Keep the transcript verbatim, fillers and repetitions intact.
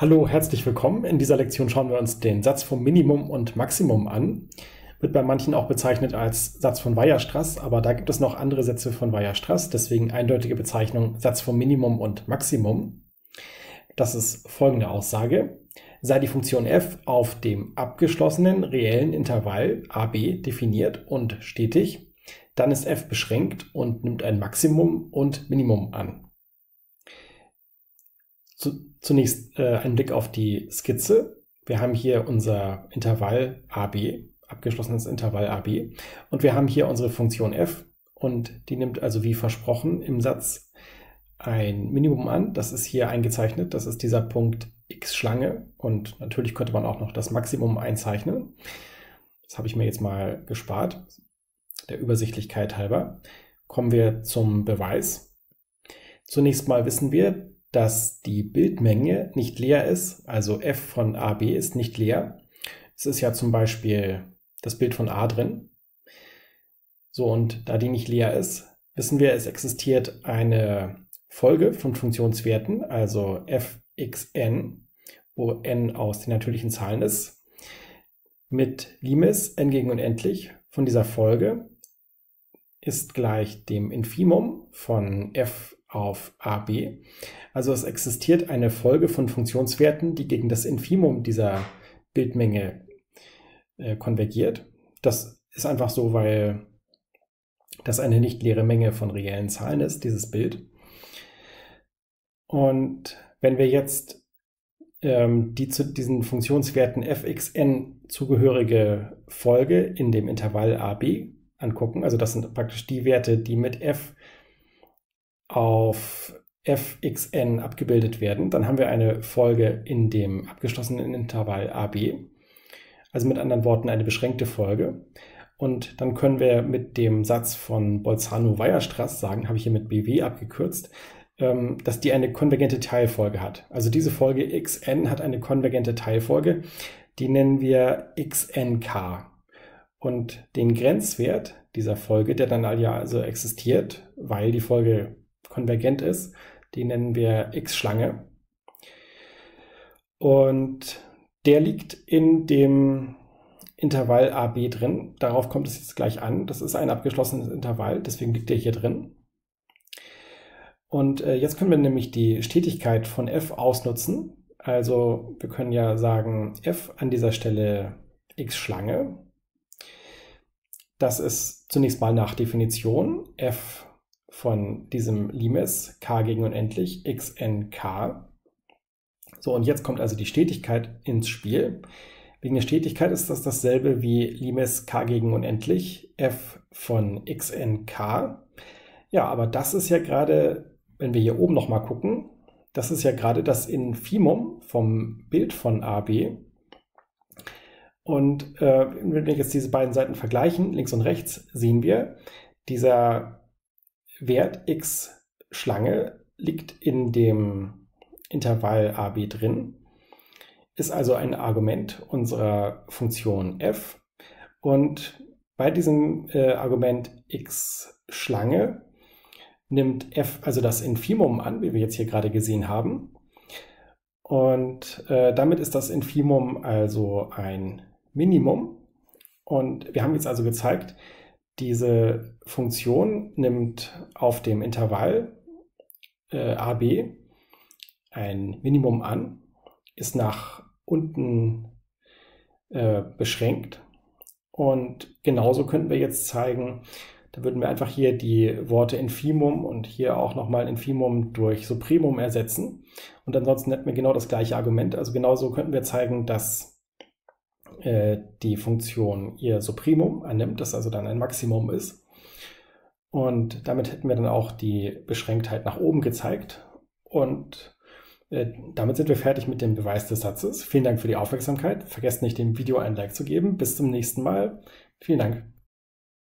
Hallo, herzlich willkommen. In dieser Lektion schauen wir uns den Satz vom Minimum und Maximum an. Wird bei manchen auch bezeichnet als Satz von Weierstrass, aber da gibt es noch andere Sätze von Weierstrass, deswegen eindeutige Bezeichnung Satz vom Minimum und Maximum. Das ist folgende Aussage. Sei die Funktion f auf dem abgeschlossenen reellen Intervall a b definiert und stetig, dann ist f beschränkt und nimmt ein Maximum und Minimum an. Zunächst äh, einen Blick auf die Skizze. Wir haben hier unser Intervall a b, abgeschlossenes Intervall a b, und wir haben hier unsere Funktion f, und die nimmt also wie versprochen im Satz ein Minimum an. Das ist hier eingezeichnet, das ist dieser Punkt x-Schlange, und natürlich könnte man auch noch das Maximum einzeichnen. Das habe ich mir jetzt mal gespart, der Übersichtlichkeit halber. Kommen wir zum Beweis. Zunächst mal wissen wir, dass die Bildmenge nicht leer ist, also f von a b ist nicht leer. Es ist ja zum Beispiel das Bild von a drin. So, und da die nicht leer ist, wissen wir, es existiert eine Folge von Funktionswerten, also f x n, wo n aus den natürlichen Zahlen ist, mit Limes n gegen unendlich von dieser Folge ist gleich dem Infimum von f auf a b. Also es existiert eine Folge von Funktionswerten, die gegen das Infimum dieser Bildmenge äh, konvergiert. Das ist einfach so, weil das eine nicht leere Menge von reellen Zahlen ist, dieses Bild. Und wenn wir jetzt ähm, die zu diesen Funktionswerten f x n zugehörige Folge in dem Intervall a b angucken, also das sind praktisch die Werte, die mit f auf f x n abgebildet werden, dann haben wir eine Folge in dem abgeschlossenen Intervall a b, also mit anderen Worten eine beschränkte Folge. Und dann können wir mit dem Satz von Bolzano-Weierstrass sagen, habe ich hier mit b w abgekürzt, dass die eine konvergente Teilfolge hat. Also diese Folge xn hat eine konvergente Teilfolge, die nennen wir xnk. Und den Grenzwert dieser Folge, der dann also existiert, weil die Folge konvergent ist, die nennen wir x-Schlange. Und der liegt in dem Intervall a b drin. Darauf kommt es jetzt gleich an. Das ist ein abgeschlossenes Intervall, deswegen liegt der hier drin. Und jetzt können wir nämlich die Stetigkeit von f ausnutzen. Also wir können ja sagen, f an dieser Stelle x-Schlange. Das ist zunächst mal nach Definition f von diesem Limes k gegen unendlich xnk. So, und jetzt kommt also die Stetigkeit ins Spiel. Wegen der Stetigkeit ist das dasselbe wie Limes k gegen unendlich f von xnk. Ja, aber das ist ja gerade, wenn wir hier oben nochmal gucken, das ist ja gerade das Infimum vom Bild von a b. Und äh, wenn wir jetzt diese beiden Seiten vergleichen, links und rechts, sehen wir, dieser Wert x-Schlange liegt in dem Intervall a b drin, ist also ein Argument unserer Funktion f. Und bei diesem äh, Argument x-Schlange nimmt f also das Infimum an, wie wir jetzt hier gerade gesehen haben. Und äh, damit ist das Infimum also ein Minimum, und wir haben jetzt also gezeigt, diese Funktion nimmt auf dem Intervall äh, a b ein Minimum an, ist nach unten äh, beschränkt, und genauso könnten wir jetzt zeigen, da würden wir einfach hier die Worte Infimum und hier auch nochmal Infimum durch Supremum ersetzen, und ansonsten hätten wir genau das gleiche Argument. Also genauso könnten wir zeigen, dass die Funktion ihr Supremum annimmt, das also dann ein Maximum ist. Und damit hätten wir dann auch die Beschränktheit nach oben gezeigt. Und äh, damit sind wir fertig mit dem Beweis des Satzes. Vielen Dank für die Aufmerksamkeit. Vergesst nicht, dem Video ein Like zu geben. Bis zum nächsten Mal. Vielen Dank.